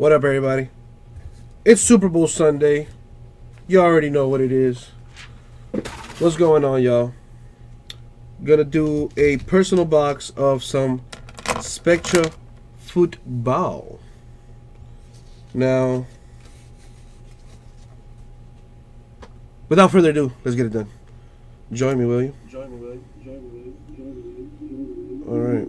What up, everybody? It's Super Bowl Sunday. You already know what it is. What's going on, y'all? Gonna do a personal box of some Spectra football. Now, without further ado, let's get it done. Join me, will you? Join me, will you? Join me, will you? Join me, will you? All right.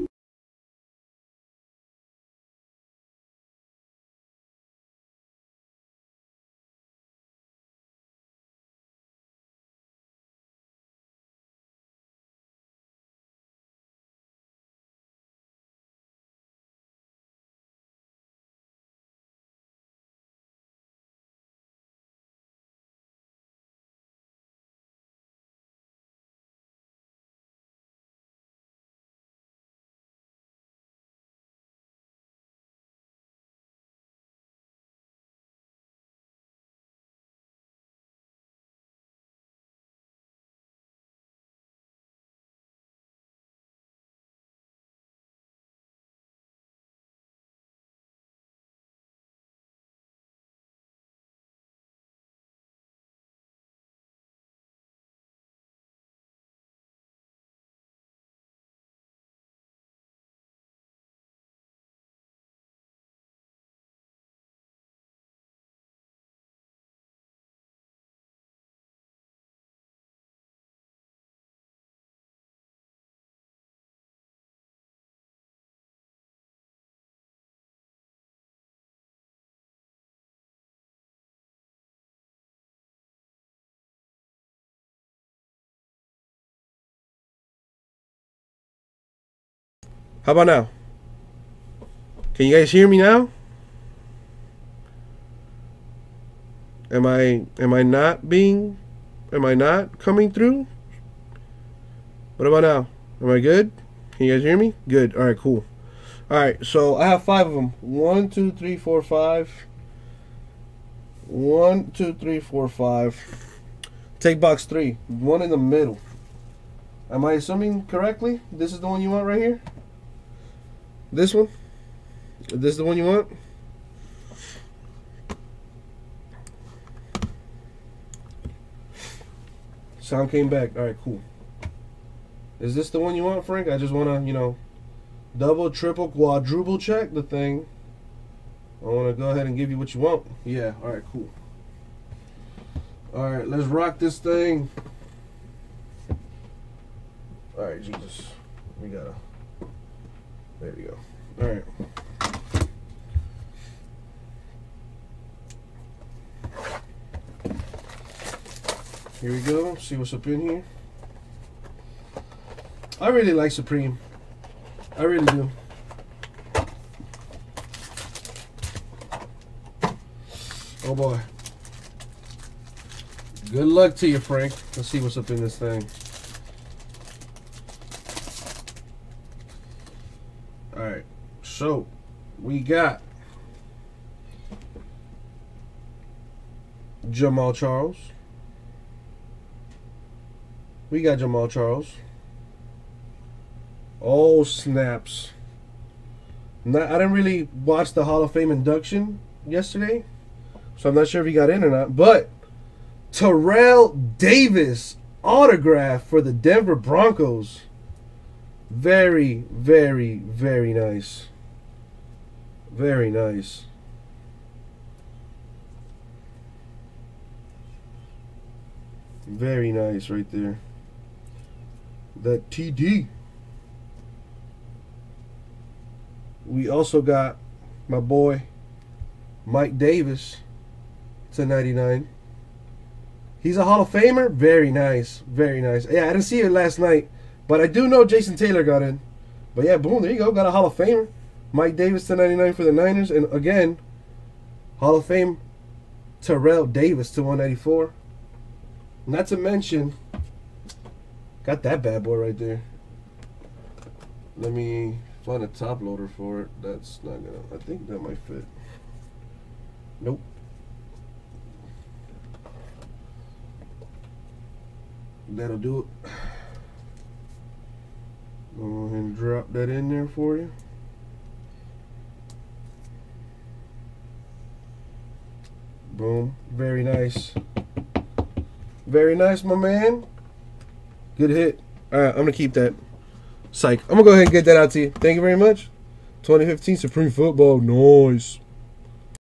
How about now? Can you guys hear me now? Am I not coming through? What about now? Am I good? Can you guys hear me? Good. All right, cool. All right, so I have 5 of them. 1, 2, 3, 4, 5. 1, 2, 3, 4, 5. Take box 3. One in the middle. Am I assuming correctly? This is the one you want right here? This one? Is this the one you want? Sound came back. Alright, cool. Is this the one you want, Frank? I just want to, you know, double, triple, quadruple check the thing. I want to go ahead and give you what you want. Yeah, alright, cool. Alright, let's rock this thing. Alright, Jesus. We gotta... There we go. All right. Here we go. See what's up in here. I really like Supreme. I really do. Oh, boy. Good luck to you, Frank. Let's see what's up in this thing. Alright, so we got Jamaal Charles. We got Jamaal Charles. Oh, snaps. Not, I didn't really watch the Hall of Fame induction yesterday, so I'm not sure if he got in or not, but Terrell Davis autograph for the Denver Broncos. Very, very, very nice. Very nice. Very nice right there. That TD. We also got my boy Mike Davis to 99. He's a Hall of Famer. Very nice. Very nice. Yeah, I didn't see it last night, but I do know Jason Taylor got in. But yeah, boom, there you go. Got a Hall of Famer. Mike Davis to 99 for the Niners. And again, Hall of Fame Terrell Davis to 194. Not to mention, got that bad boy right there. Let me find a top loader for it. That's not going to, I think that might fit. Nope. That'll do it. Go ahead and drop that in there for you. Boom. Very nice. Very nice, my man. Good hit. All right, I'm going to keep that. Psych. I'm going to go ahead and get that out to you. Thank you very much. 2015 Supreme Football. Nice.